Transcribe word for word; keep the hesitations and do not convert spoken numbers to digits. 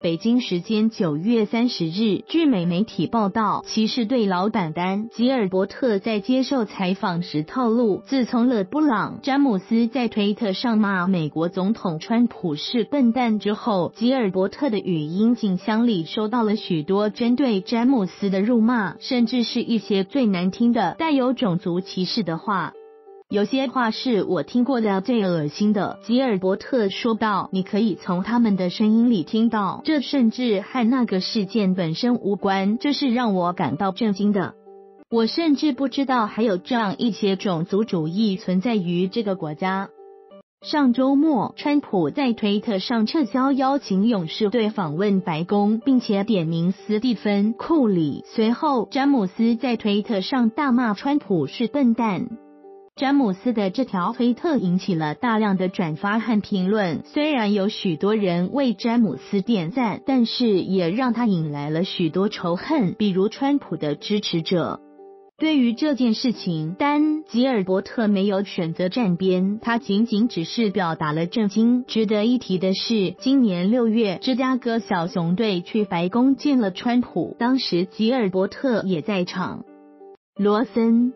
北京时间九月三十日，据美媒体报道，骑士队老板丹·吉尔伯特在接受采访时透露，自从勒布朗·詹姆斯在推特上骂美国总统川普是笨蛋之后，吉尔伯特的语音信箱里收到了许多针对詹姆斯的辱骂，甚至是一些最难听的、带有种族歧视的话。有些话是我听过的最恶心的，吉尔伯特说道，你可以从他们的声音里听到，这甚至和那个事件本身无关，这是让我感到震惊的。我甚至不知道还有这样一些种族主义存在于这个国家。上周末，川普在推特上撤销邀请勇士队访问白宫，并且点名斯蒂芬·库里。随后，詹姆斯在推特上大骂川普是笨蛋。詹姆斯的这条推特引起了大量的转发和评论，虽然有许多人为詹姆斯点赞，但是也让他引来了许多仇恨，比如川普的支持者。对于这件事情，丹·吉尔伯特没有选择站边，他仅仅只是表达了震惊。值得一提的是，今年六月，芝加哥小熊队去白宫见了川普，当时吉尔伯特也在场。罗森